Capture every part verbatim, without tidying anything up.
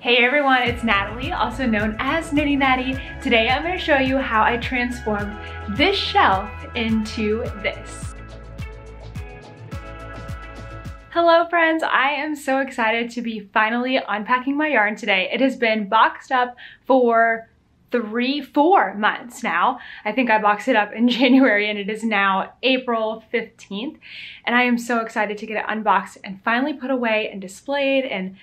Hey everyone, it's Natalie, also known as Knitty Natty. Today I'm going to show you how I transformed this shelf into this. Hello friends, I am so excited to be finally unpacking my yarn today. It has been boxed up for three, four months now. I think I boxed it up in January and it is now April fifteenth. And I am so excited to get it unboxed and finally put away and displayed and,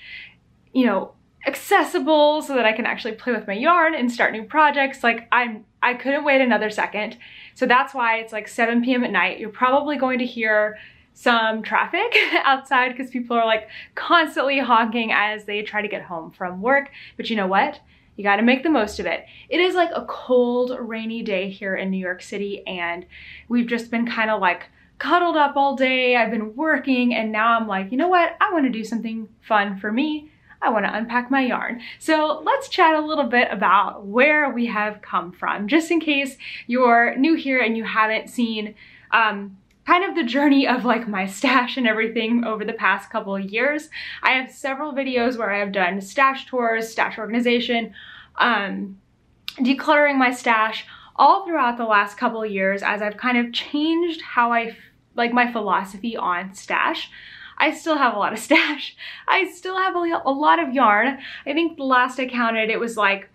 you know, accessible so that I can actually play with my yarn and start new projects. Like I'm, I couldn't wait another second. So that's why it's like seven P M at night. You're probably going to hear some traffic outside because people are like constantly honking as they try to get home from work. But you know what? You got to make the most of it. It is like a cold, rainy day here in New York City, and we've just been kind of like cuddled up all day. I've been working, and now I'm like, you know what? I want to do something fun for me. I want to unpack my yarn. So let's chat a little bit about where we have come from, just in case you're new here and you haven't seen um, kind of the journey of like my stash and everything over the past couple of years. I have several videos where I have done stash tours, stash organization, um, decluttering my stash all throughout the last couple of years as I've kind of changed how I, like my philosophy on stash. I still have a lot of stash. I still have a lot of yarn. I think the last I counted, it was like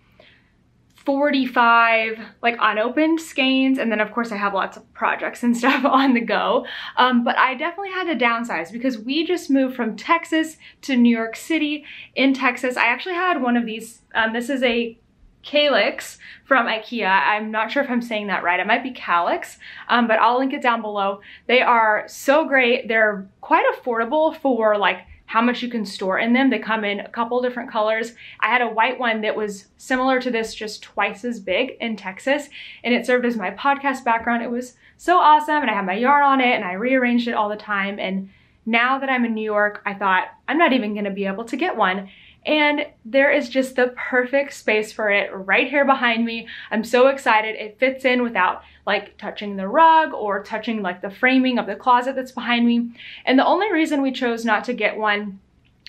forty-five like unopened skeins. And then of course I have lots of projects and stuff on the go. Um, but I definitely had to downsize because we just moved from Texas to New York City. In Texas, I actually had one of these. Um, this is a Kallax from IKEA. I'm not sure if I'm saying that right. It might be Kallax, um, but I'll link it down below. They are so great. They're quite affordable for like how much you can store in them. They come in a couple different colors. I had a white one that was similar to this, just twice as big in Texas, and it served as my podcast background. It was so awesome, and I had my yarn on it, and I rearranged it all the time. And now that I'm in New York, I thought I'm not even going to be able to get one. And there is just the perfect space for it right here behind me. I'm so excited. It fits in without like touching the rug or touching like the framing of the closet that's behind me. And the only reason we chose not to get one,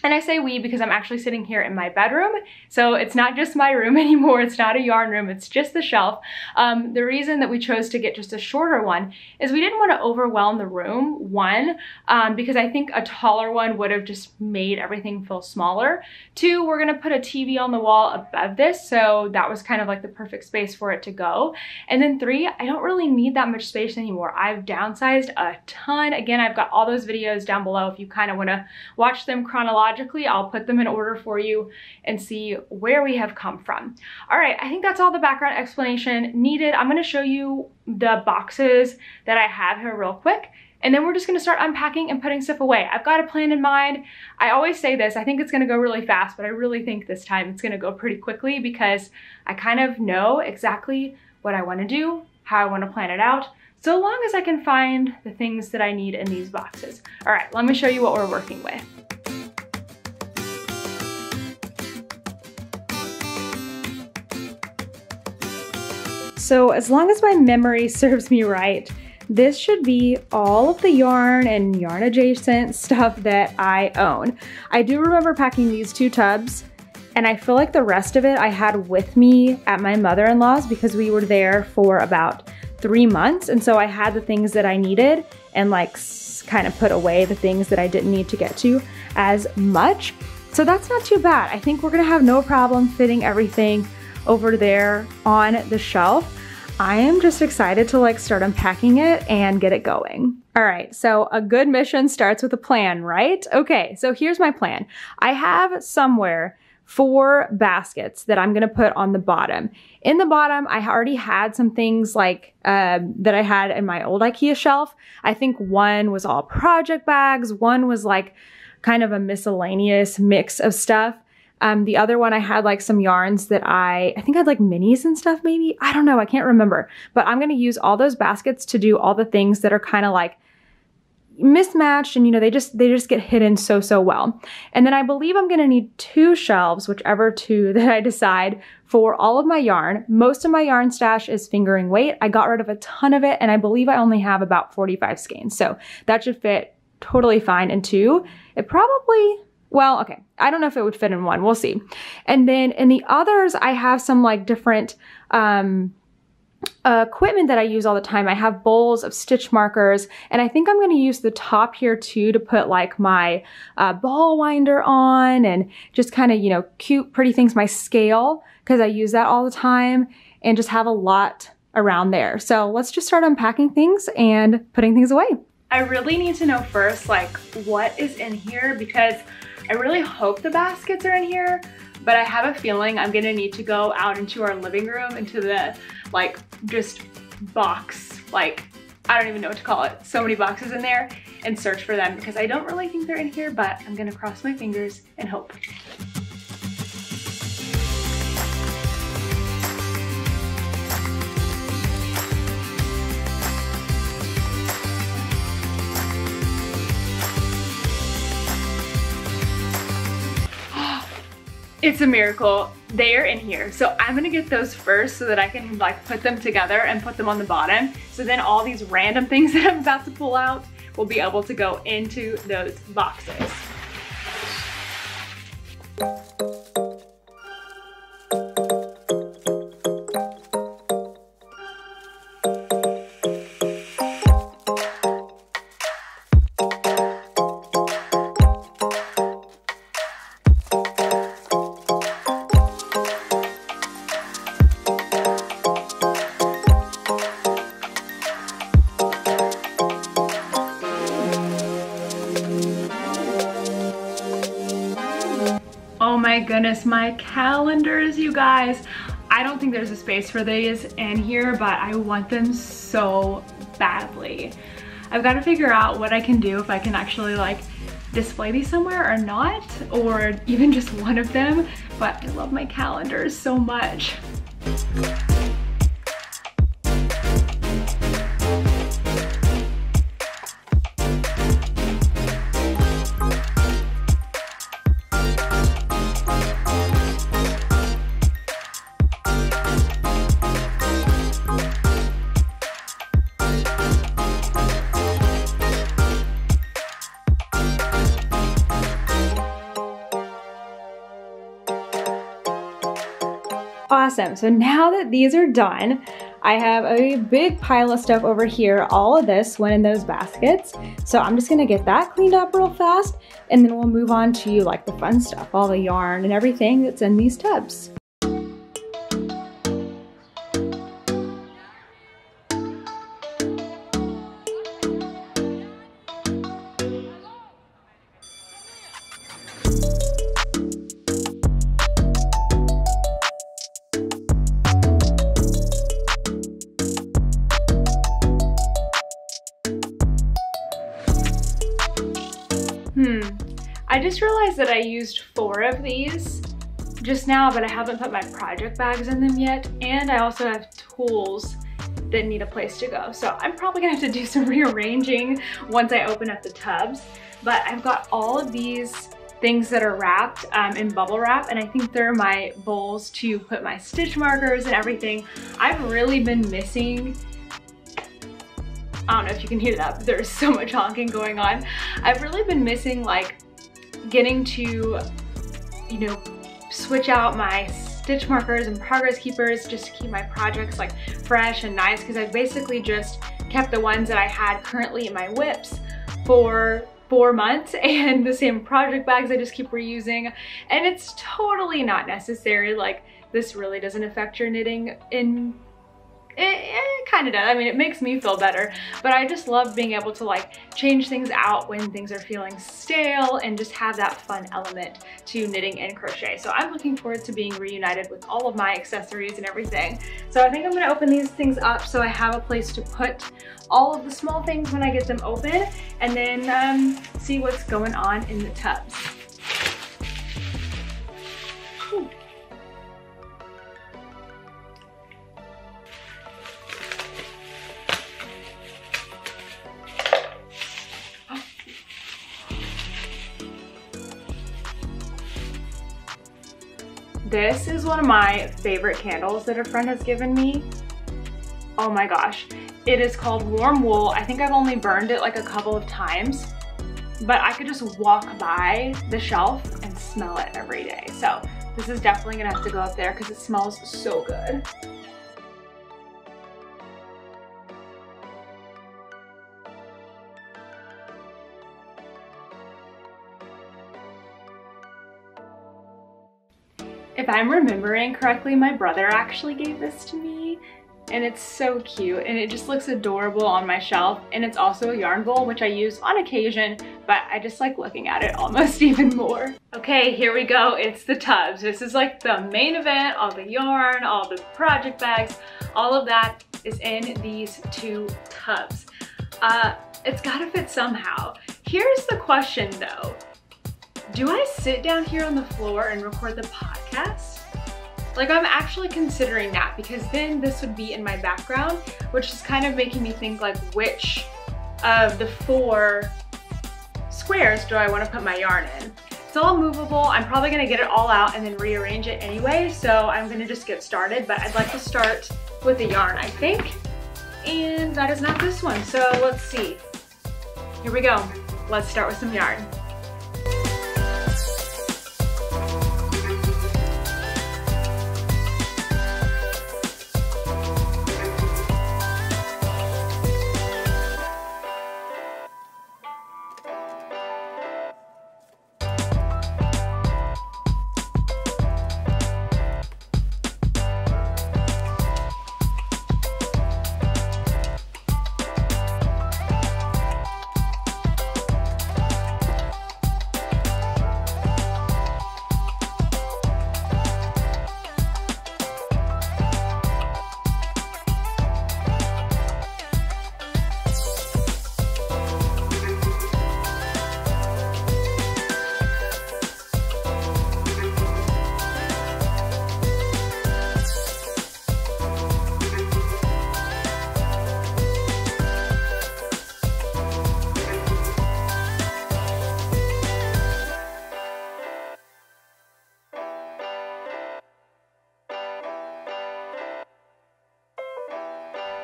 and I say we because I'm actually sitting here in my bedroom, so it's not just my room anymore. It's not a yarn room. It's just the shelf. Um, the reason that we chose to get just a shorter one is we didn't want to overwhelm the room, one, um, because I think a taller one would have just made everything feel smaller. Two, we're going to put a T V on the wall above this, so that was kind of like the perfect space for it to go. And then three, I don't really need that much space anymore. I've downsized a ton. Again, I've got all those videos down below if you kind of want to watch them chronologically. I'll put them in order for you and see where we have come from. All right, I think that's all the background explanation needed. I'm going to show you the boxes that I have here real quick, and then we're just going to start unpacking and putting stuff away. I've got a plan in mind. I always say this, I think it's going to go really fast, but I really think this time it's going to go pretty quickly because I kind of know exactly what I want to do, how I want to plan it out, so long as I can find the things that I need in these boxes. All right, let me show you what we're working with. So as long as my memory serves me right, this should be all of the yarn and yarn adjacent stuff that I own. I do remember packing these two tubs, and I feel like the rest of it I had with me at my mother-in-law's because we were there for about three months. And so I had the things that I needed and like kind of put away the things that I didn't need to get to as much. So that's not too bad. I think we're gonna have no problem fitting everything over there on the shelf. I am just excited to like start unpacking it and get it going. All right, so a good mission starts with a plan, right? Okay, so here's my plan. I have somewhere four baskets that I'm gonna put on the bottom. In the bottom, I already had some things like uh, that I had in my old IKEA shelf. I think one was all project bags, one was like kind of a miscellaneous mix of stuff. Um, the other one I had like some yarns that I, I think I had like minis and stuff maybe. I don't know. I can't remember. But I'm going to use all those baskets to do all the things that are kind of like mismatched and, you know, they just, they just get hidden so, so well. And then I believe I'm going to need two shelves, whichever two that I decide for all of my yarn. Most of my yarn stash is fingering weight. I got rid of a ton of it and I believe I only have about forty-five skeins. So that should fit totally fine in two. It probably... Well, okay, I don't know if it would fit in one, we'll see. And then in the others, I have some like different um, uh, equipment that I use all the time. I have bowls of stitch markers, and I think I'm gonna use the top here too to put like my uh, ball winder on and just kind of, you know, cute, pretty things, my scale, because I use that all the time and just have a lot around there. So let's just start unpacking things and putting things away. I really need to know first, like, what is in here, because I really hope the baskets are in here, but I have a feeling I'm gonna need to go out into our living room, into the, like, just box, like, I don't even know what to call it, so many boxes in there, and search for them, because I don't really think they're in here, but I'm gonna cross my fingers and hope. It's a miracle, they are in here. So I'm gonna get those first so that I can like put them together and put them on the bottom. So then all these random things that I'm about to pull out will be able to go into those boxes. Goodness, my calendars, you guys. I don't think there's a space for these in here, but I want them so badly. I've got to figure out what I can do, if I can actually like display these somewhere or not, or even just one of them, but I love my calendars so much. Awesome, so now that these are done, I have a big pile of stuff over here. All of this went in those baskets. So I'm just gonna get that cleaned up real fast, and then we'll move on to like the fun stuff, all the yarn and everything that's in these tubs. I just realized that I used four of these just now, but I haven't put my project bags in them yet, and I also have tools that need a place to go. So I'm probably gonna have to do some rearranging once I open up the tubs, but I've got all of these things that are wrapped um, in bubble wrap, and I think they're my bowls to put my stitch markers and everything. I've really been missing, I don't know if you can hear that, but there's so much honking going on. I've really been missing like getting to, you know, switch out my stitch markers and progress keepers just to keep my projects like fresh and nice, because I've basically just kept the ones that I had currently in my whips for four months and the same project bags I just keep reusing, and it's totally not necessary. Like, this really doesn't affect your knitting in It, it kind of does. I mean, it makes me feel better, but I just love being able to like change things out when things are feeling stale and just have that fun element to knitting and crochet. So I'm looking forward to being reunited with all of my accessories and everything. So I think I'm going to open these things up so I have a place to put all of the small things when I get them open, and then um, see what's going on in the tubs. Ooh. This is one of my favorite candles that a friend has given me. Oh my gosh. It is called Warm Wool. I think I've only burned it like a couple of times, but I could just walk by the shelf and smell it every day. So this is definitely gonna have to go up there because it smells so good. If I'm remembering correctly, my brother actually gave this to me, and it's so cute, and it just looks adorable on my shelf, and it's also a yarn bowl, which I use on occasion, but I just like looking at it almost even more. Okay, here we go. It's the tubs. This is like the main event, all the yarn, all the project bags, all of that is in these two tubs. Uh, it's gotta fit somehow. Here's the question though. Do I sit down here on the floor and record the podcast? Like, I'm actually considering that because then this would be in my background, which is kind of making me think like, which of the four squares do I want to put my yarn in? It's all movable. I'm probably going to get it all out and then rearrange it anyway. So I'm going to just get started, but I'd like to start with the yarn, I think. And that is not this one. So let's see. Here we go. Let's start with some yarn.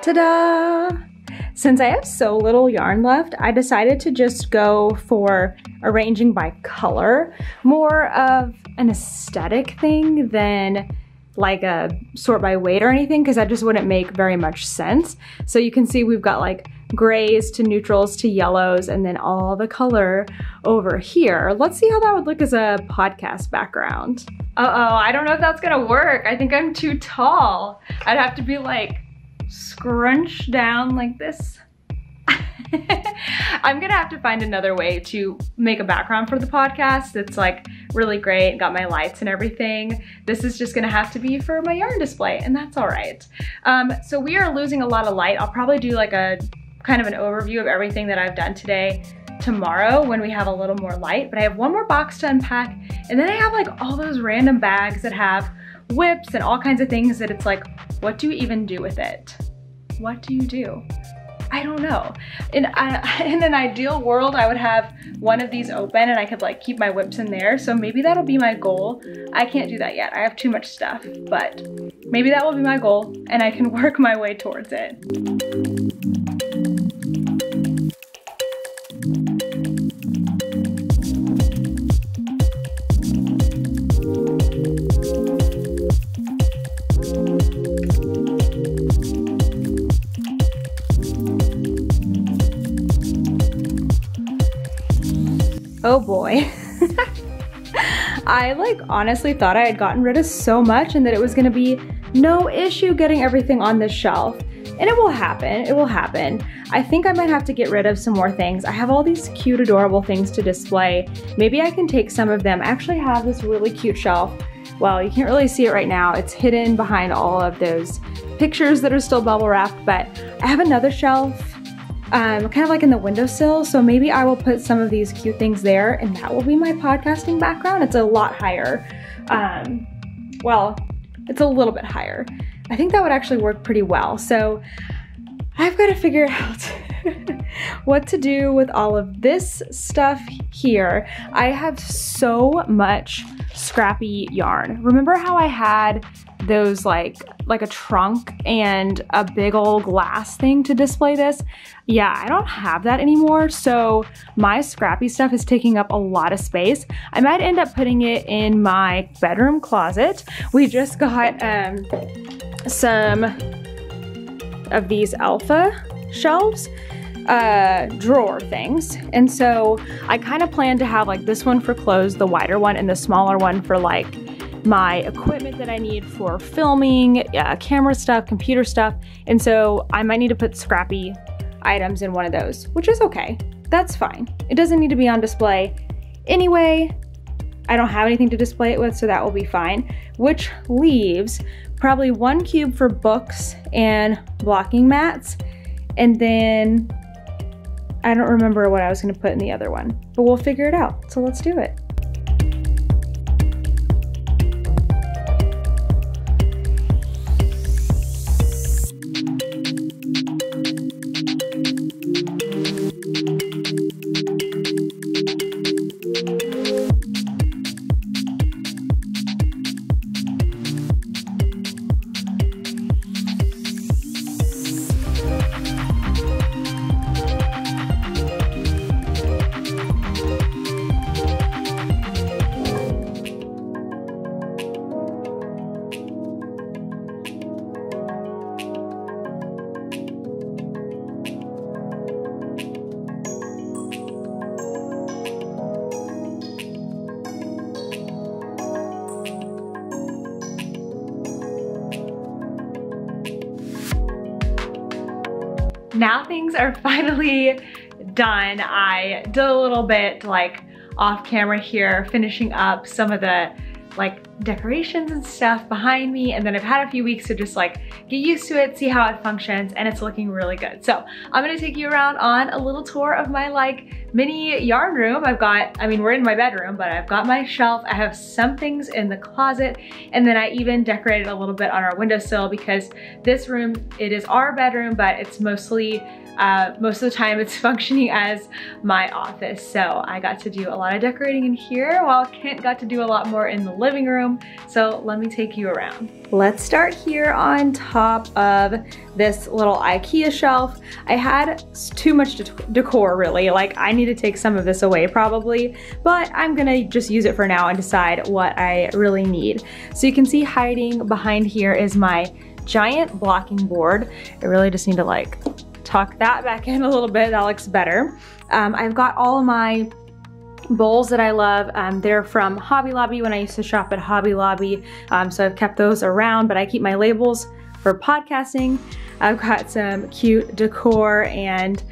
Ta-da! Since I have so little yarn left, I decided to just go for arranging by color, more of an aesthetic thing than like a sort by weight or anything, because that just wouldn't make very much sense. So you can see we've got like grays to neutrals to yellows and then all the color over here. Let's see how that would look as a podcast background. Uh-oh, I don't know if that's gonna work. I think I'm too tall. I'd have to be like scrunch down like this. I'm gonna have to find another way to make a background for the podcast that's like really great and got my lights and everything. This is just gonna have to be for my yarn display, and that's all right. Um, so we are losing a lot of light. I'll probably do like a kind of an overview of everything that I've done today tomorrow when we have a little more light, but I have one more box to unpack, and then I have like all those random bags that have whips and all kinds of things that it's like, what do you even do with it? What do you do? I don't know. In, I, in an ideal world, I would have one of these open and I could like keep my whips in there. So maybe that'll be my goal. I can't do that yet. I have too much stuff, but maybe that will be my goal and I can work my way towards it. Oh boy. I like honestly thought I had gotten rid of so much and that it was gonna be no issue getting everything on this shelf. And it will happen, it will happen. I think I might have to get rid of some more things. I have all these cute, adorable things to display. Maybe I can take some of them. I actually have this really cute shelf. Well, you can't really see it right now. It's hidden behind all of those pictures that are still bubble wrapped, but I have another shelf Um, kind of like in the windowsill, so maybe I will put some of these cute things there and that will be my podcasting background. It's a lot higher. Um, well, it's a little bit higher. I think that would actually work pretty well. So I've got to figure out what to do with all of this stuff here. I have so much scrappy yarn. Remember how I had those like like a trunk and a big old glass thing to display this? Yeah, I don't have that anymore, so my scrappy stuff is taking up a lot of space. I might end up putting it in my bedroom closet. We just got um, some of these Elfa shelves, uh, drawer things. And so I kind of plan to have like this one for clothes, the wider one, and the smaller one for like my equipment that I need for filming, uh, camera stuff, computer stuff. And so I might need to put scrappy items in one of those, which is okay. That's fine. It doesn't need to be on display anyway. I don't have anything to display it with, so that will be fine, which leaves probably one cube for books and blocking mats. And then I don't remember what I was gonna put in the other one, but we'll figure it out. So let's do it. Now things are finally done. I did a little bit like off camera here, finishing up some of the like decorations and stuff behind me. And then I've had a few weeks to just like get used to it, see how it functions, and it's looking really good. So I'm gonna take you around on a little tour of my like mini yarn room. I've got, I mean, we're in my bedroom, but I've got my shelf. I have some things in the closet. And then I even decorated a little bit on our windowsill because this room, it is our bedroom, but it's mostly, uh, most of the time it's functioning as my office. So I got to do a lot of decorating in here while Kent got to do a lot more in the living room. So let me take you around. Let's start here on top of this little IKEA shelf. I had too much de decor really, like I need to take some of this away probably, but I'm gonna just use it for now and decide what I really need. So you can see hiding behind here is my giant blocking board. I really just need to like tuck that back in a little bit, that looks better. Um, I've got all of my bowls that I love. Um, they're from Hobby Lobby when I used to shop at Hobby Lobby. Um, so I've kept those around, but I keep my labels for podcasting. I've got some cute decor and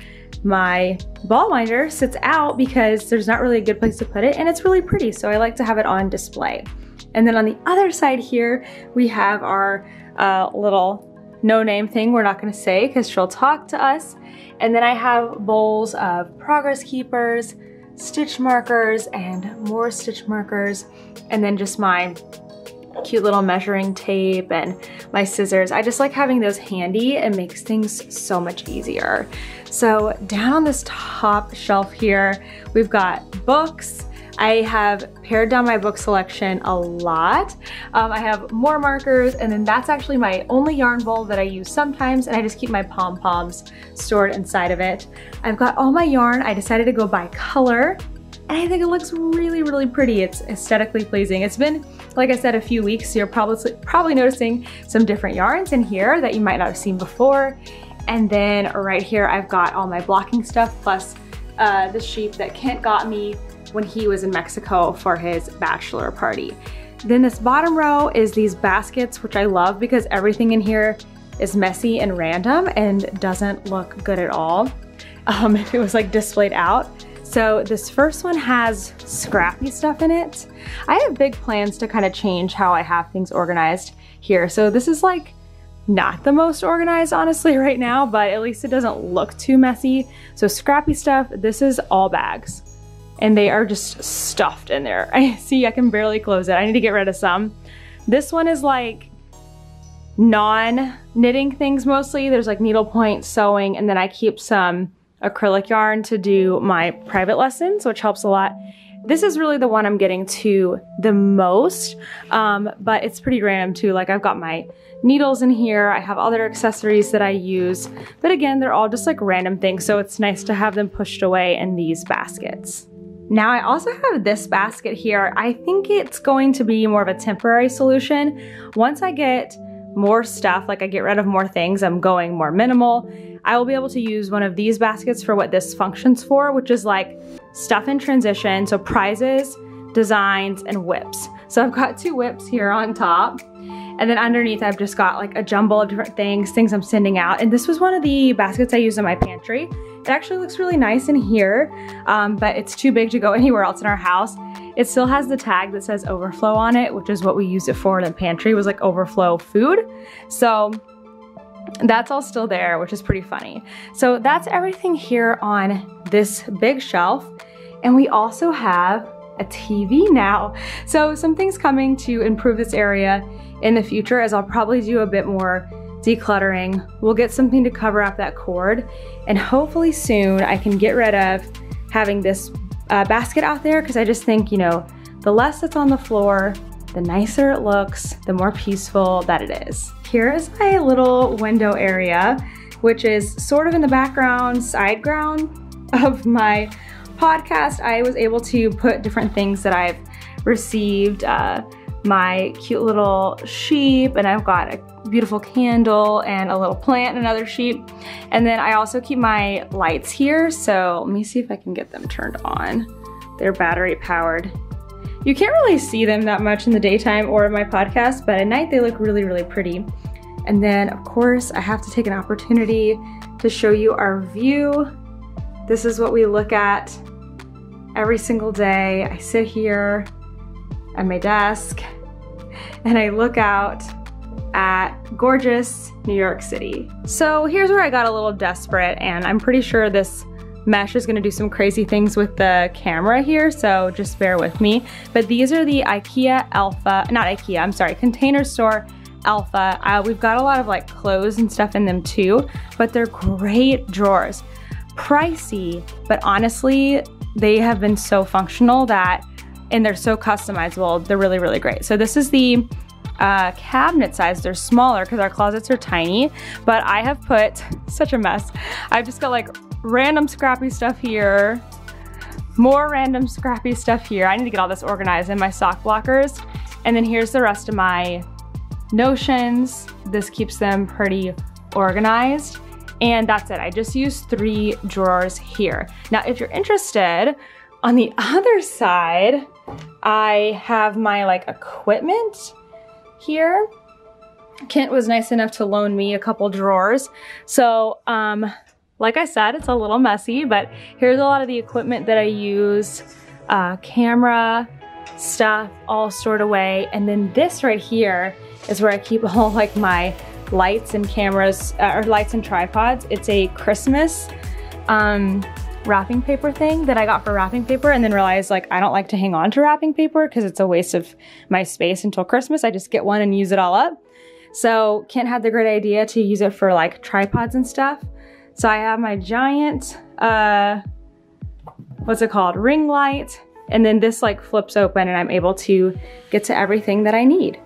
my ball winder sits out because there's not really a good place to put it and it's really pretty. So I like to have it on display. And then on the other side here, we have our uh, little no name thing we're not gonna say because she'll talk to us. And then I have bowls of progress keepers, stitch markers, and more stitch markers, and then just my cute little measuring tape and my scissors. I just like having those handy. It makes things so much easier. So down on this top shelf here, we've got books. I have pared down my book selection a lot. Um, I have more markers, and then that's actually my only yarn bowl that I use sometimes, and I just keep my pom-poms stored inside of it. I've got all my yarn. I decided to go by color, and I think it looks really, really pretty. It's aesthetically pleasing. It's been, like I said, a few weeks, so you're probably, probably noticing some different yarns in here that you might not have seen before. And then right here, I've got all my blocking stuff, plus uh, the sheep that Kent got me when he was in Mexico for his bachelor party. Then this bottom row is these baskets, which I love because everything in here is messy and random and doesn't look good at all um, if it was like displayed out. So this first one has scrappy stuff in it. I have big plans to kind of change how I have things organized here. So this is like not the most organized honestly right now, but at least it doesn't look too messy. So scrappy stuff, this is all bags. And they are just stuffed in there. I see, I can barely close it. I need to get rid of some. This one is like non-knitting things mostly. There's like needlepoint, sewing, and then I keep some acrylic yarn to do my private lessons, which helps a lot. This is really the one I'm getting to the most, um, but it's pretty random too. Like, I've got my needles in here, I have other accessories that I use, but again, they're all just like random things, so it's nice to have them pushed away in these baskets. Now I also have this basket here. I think it's going to be more of a temporary solution. Once I get more stuff, like I get rid of more things, I'm going more minimal, I will be able to use one of these baskets for what this functions for, which is like stuff in transition, so prizes, designs, and whips. So I've got two whips here on top, and then underneath I've just got like a jumble of different things, things I'm sending out. And this was one of the baskets I used in my pantry. It actually looks really nice in here, um, but it's too big to go anywhere else in our house. It still has the tag that says overflow on it, which is what we use it for in the pantry, was like overflow food. So that's all still there, which is pretty funny. So that's everything here on this big shelf. And we also have a T V now. So something's coming to improve this area in the future, as I'll probably do a bit more decluttering. We'll get something to cover up that cord, and hopefully soon I can get rid of having this uh, basket out there, because I just think, you know, the less that's on the floor, the nicer it looks, the more peaceful that it is. Here is my little window area, which is sort of in the background, side ground of my podcast. I was able to put different things that I've received, uh, my cute little sheep, and I've got a beautiful candle and a little plant and another sheep. And then I also keep my lights here, so let me see if I can get them turned on. They're battery powered. You can't really see them that much in the daytime or in my podcast, but at night they look really, really pretty. And then of course I have to take an opportunity to show you our view. This is what we look at every single day. I sit here at my desk and I look out at gorgeous New York City. So here's where I got a little desperate, and I'm pretty sure this mesh is gonna do some crazy things with the camera here, so just bear with me. But these are the Ikea Elfa, not Ikea, I'm sorry, Container Store Elfa. Uh, we've got a lot of like clothes and stuff in them too, but they're great drawers. Pricey, but honestly, they have been so functional that, and they're so customizable, they're really, really great. So this is the uh, cabinet size. They're smaller because our closets are tiny, but I have put, such a mess, I've just got like random scrappy stuff here, more random scrappy stuff here. I need to get all this organized in my sock blockers. And then here's the rest of my notions. This keeps them pretty organized. And that's it, I just used three drawers here. Now, if you're interested, on the other side, I have my like equipment here. Kent was nice enough to loan me a couple drawers. So, um, like I said, it's a little messy, but here's a lot of the equipment that I use, uh, camera, stuff, all stored away. And then this right here is where I keep all like my lights and cameras, uh, or lights and tripods. It's a Christmas, um, wrapping paper thing that I got for wrapping paper, and then realized like I don't like to hang on to wrapping paper because it's a waste of my space until Christmas. I just get one and use it all up. So Kent had the great idea to use it for like tripods and stuff. So I have my giant, uh, what's it called, ring light, and then this like flips open and I'm able to get to everything that I need.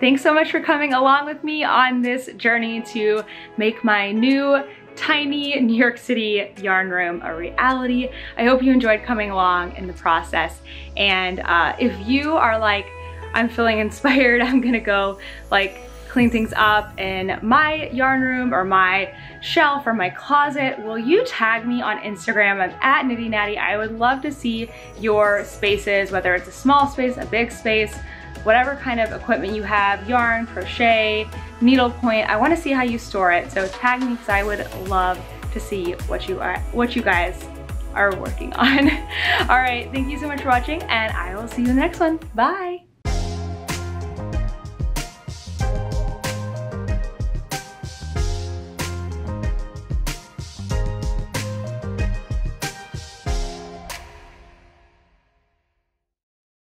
Thanks so much for coming along with me on this journey to make my new tiny New York City yarn room a reality. I hope you enjoyed coming along in the process. And uh, if you are like, I'm feeling inspired, I'm gonna go like clean things up in my yarn room or my shelf or my closet, will you tag me on Instagram? I'm at Knitty Natty. I would love to see your spaces, whether it's a small space, a big space, whatever kind of equipment you have, yarn, crochet, needlepoint. I want to see how you store it, so tag me because I would love to see what you are, what you guys are working on. All right, thank you so much for watching, and I will see you in the next one. Bye.